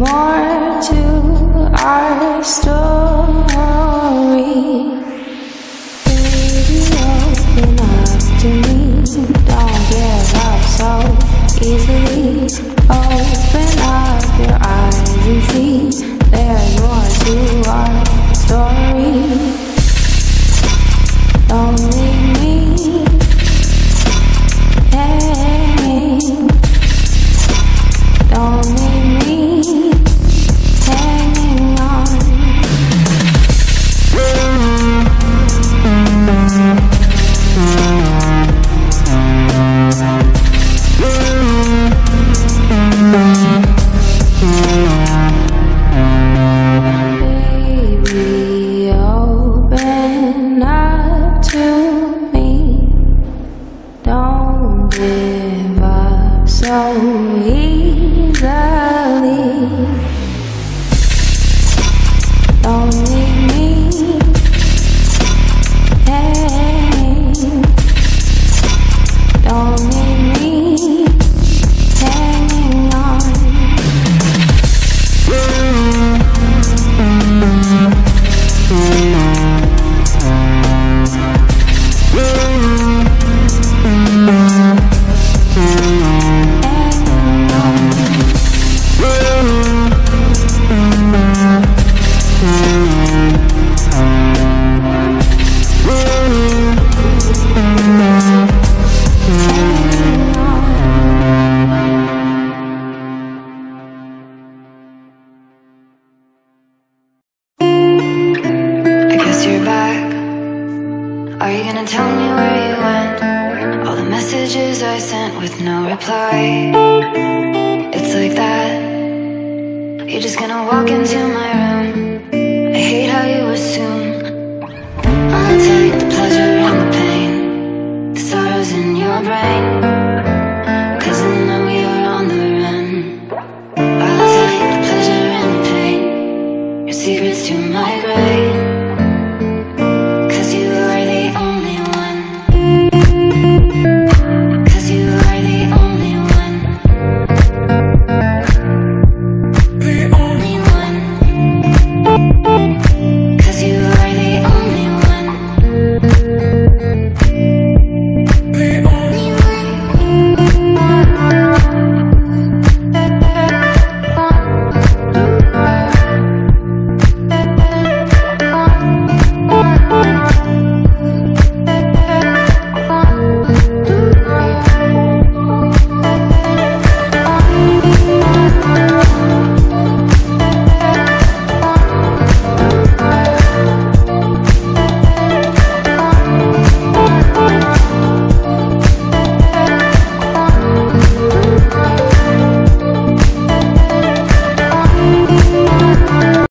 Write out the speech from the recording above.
more to our story. Baby, open up to me, don't give up so easily. Open up your eyes and see, there's more to our story. Don't leave me hanging, don't leave me hanging on. Baby, open up to me, don't give up so easily. Don't leave me hanging, don't leave me hanging on. Secrets to my grave.